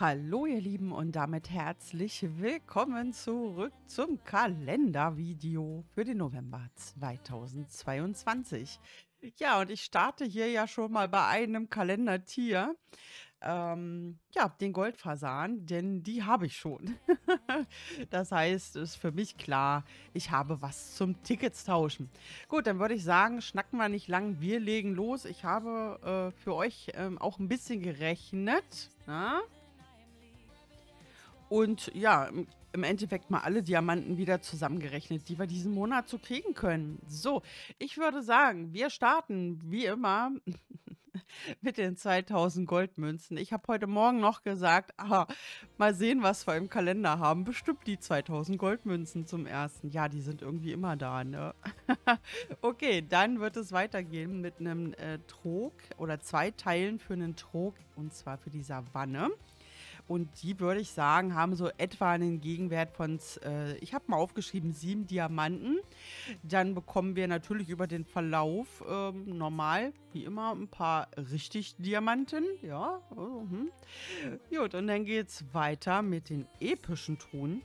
Hallo ihr Lieben und damit herzlich willkommen zurück zum Kalendervideo für den November 2022. Ja, und ich starte hier ja schon mal bei einem Kalendertier. Ja, den Goldfasan, denn die habe ich schon. Das heißt, ist für mich klar, ich habe was zum Tickets tauschen. Gut, dann würde ich sagen, schnacken wir nicht lang, wir legen los. Ich habe für euch auch ein bisschen gerechnet, na? Und ja, im Endeffekt mal alle Diamanten wieder zusammengerechnet, die wir diesen Monat so kriegen können. So, ich würde sagen, wir starten wie immer mit den 2000 Goldmünzen. Ich habe heute Morgen noch gesagt, mal sehen, was wir im Kalender haben. Bestimmt die 2000 Goldmünzen zum ersten. Ja, die sind irgendwie immer da, ne? Okay, dann wird es weitergehen mit einem Trog oder zwei Teilen für einen Trog, und zwar für die Savanne. Und die, würde ich sagen, haben so etwa einen Gegenwert von, ich habe mal aufgeschrieben, 7 Diamanten. Dann bekommen wir natürlich über den Verlauf normal, wie immer, ein paar richtig Diamanten. Ja, gut, und dann geht es weiter mit den epischen Truhen.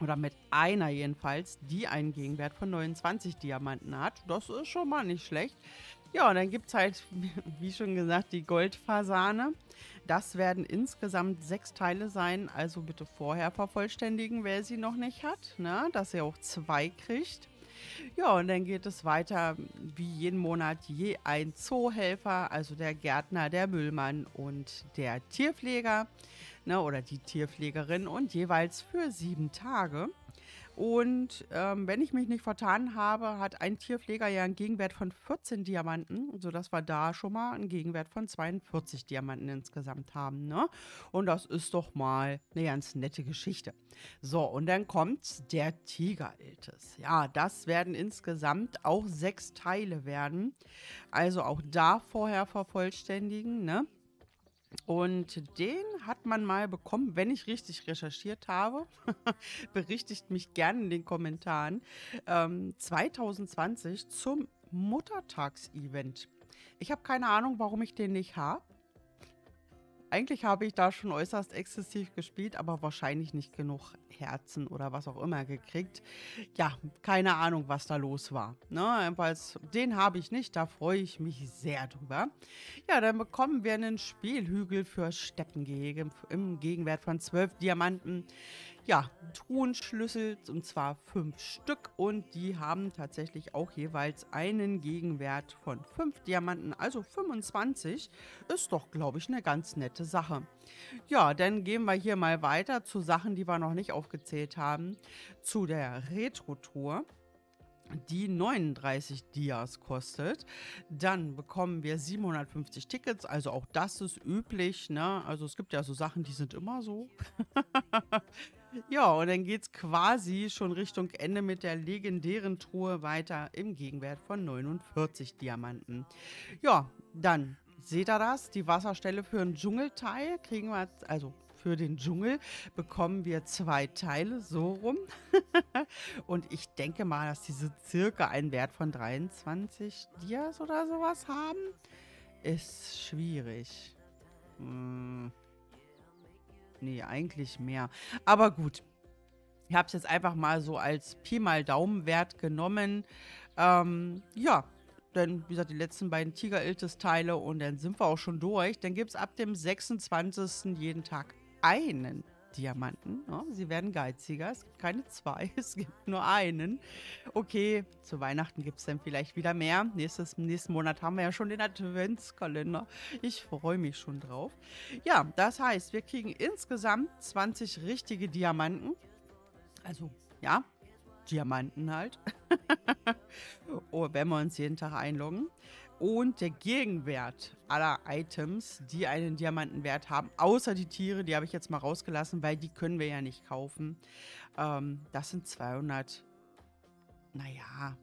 Oder mit einer jedenfalls, die einen Gegenwert von 29 Diamanten hat. Das ist schon mal nicht schlecht. Ja, und dann gibt es halt, wie schon gesagt, die Goldfasane. Das werden insgesamt 6 Teile sein. Also bitte vorher vervollständigen, wer sie noch nicht hat, ne? Dass ihr auch 2 kriegt. Ja, und dann geht es weiter, wie jeden Monat, je ein Zoohelfer, also der Gärtner, der Müllmann und der Tierpfleger, ne, oder die Tierpflegerin, und jeweils für 7 Tage. Und wenn ich mich nicht vertan habe, hat ein Tierpfleger ja einen Gegenwert von 14 Diamanten, sodass wir da schon mal einen Gegenwert von 42 Diamanten insgesamt haben, ne? Und das ist doch mal eine ganz nette Geschichte. So, und dann kommt der Tigeriltis. Ja, das werden insgesamt auch 6 Teile werden. Also auch da vorher vervollständigen, ne? Und den hat man mal bekommen, wenn ich richtig recherchiert habe, berichtigt mich gerne in den Kommentaren, 2020 zum Muttertagsevent. Ich habe keine Ahnung, warum ich den nicht habe. Eigentlich habe ich da schon äußerst exzessiv gespielt, aber wahrscheinlich nicht genug Herzen oder was auch immer gekriegt. Ja, keine Ahnung, was da los war. Na, jedenfalls, den habe ich nicht, da freue ich mich sehr drüber. Ja, dann bekommen wir einen Spielhügel für Steppengehege im Gegenwert von 12 Diamanten. Ja, Truhenschlüssel, und zwar 5 Stück, und die haben tatsächlich auch jeweils einen Gegenwert von 5 Diamanten, also 25. Ist doch, glaube ich, eine ganz nette Sache. Ja, dann gehen wir hier mal weiter zu Sachen, die wir noch nicht aufgezählt haben, zu der Retro-Tour, die 39 Dias kostet. Dann bekommen wir 750 Tickets, also auch das ist üblich, ne? Also es gibt ja so Sachen, die sind immer so. Ja, und dann geht es quasi schon Richtung Ende mit der legendären Truhe weiter im Gegenwert von 49 Diamanten. Ja, dann seht ihr das? Die Wasserstelle für einen Dschungelteil kriegen wir, also für den Dschungel bekommen wir 2 Teile, so rum. Und ich denke mal, dass diese circa einen Wert von 23 Dias oder sowas haben. Ist schwierig. Nee, eigentlich mehr. Aber gut. Ich habe es jetzt einfach mal so als Pi mal Daumenwert genommen. Ja. Dann, wie gesagt, die letzten beiden Tigeriltis-Teile, und dann sind wir auch schon durch. Dann gibt es ab dem 26. jeden Tag einen Diamanten. Ja, sie werden geiziger. Es gibt keine 2, es gibt nur einen. Okay, zu Weihnachten gibt es dann vielleicht wieder mehr. Nächsten Monat haben wir ja schon den Adventskalender. Ich freue mich schon drauf. Ja, das heißt, wir kriegen insgesamt 20 richtige Diamanten. Also, ja, Diamanten halt. Oh, wenn wir uns jeden Tag einloggen. Und der Gegenwert aller Items, die einen Diamantenwert haben, außer die Tiere, die habe ich jetzt mal rausgelassen, weil die können wir ja nicht kaufen. Das sind 200, naja,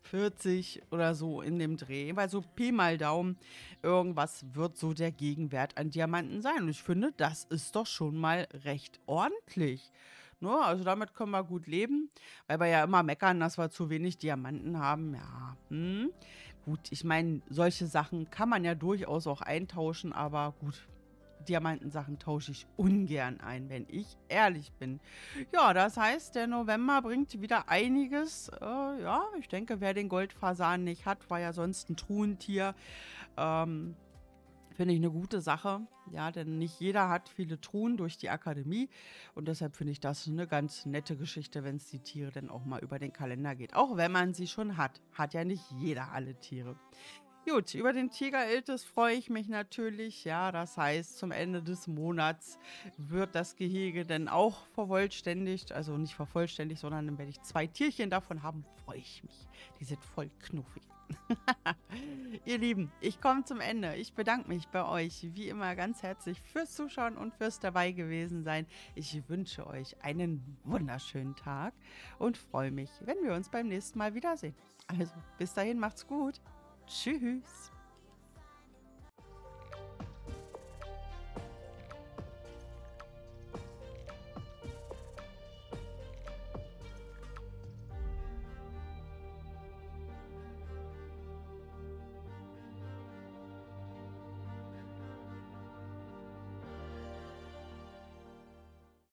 40 oder so in dem Dreh, weil so Pi mal Daumen, irgendwas wird so der Gegenwert an Diamanten sein. Und ich finde, das ist doch schon mal recht ordentlich. No, also damit können wir gut leben, weil wir ja immer meckern, dass wir zu wenig Diamanten haben. Ja, gut, ich meine, solche Sachen kann man ja durchaus auch eintauschen, aber gut, Diamantensachen tausche ich ungern ein, wenn ich ehrlich bin. Ja, das heißt, der November bringt wieder einiges. Ja, ich denke, wer den Goldfasan nicht hat, war ja sonst ein Truhentier. Finde ich eine gute Sache, ja, denn nicht jeder hat viele Truhen durch die Akademie und deshalb finde ich das eine ganz nette Geschichte, wenn es die Tiere dann auch mal über den Kalender geht. Auch wenn man sie schon hat, hat ja nicht jeder alle Tiere. Gut, über den Tigeriltis freue ich mich natürlich, ja, das heißt, zum Ende des Monats wird das Gehege dann auch vervollständigt, also nicht vervollständigt, sondern dann werde ich 2 Tierchen davon haben, freue ich mich, die sind voll knuffig. Ihr Lieben, ich komme zum Ende. Ich bedanke mich bei euch wie immer ganz herzlich fürs Zuschauen und fürs dabei gewesen sein. Ich wünsche euch einen wunderschönen Tag und freue mich, wenn wir uns beim nächsten Mal wiedersehen. Also bis dahin, macht's gut. Tschüss.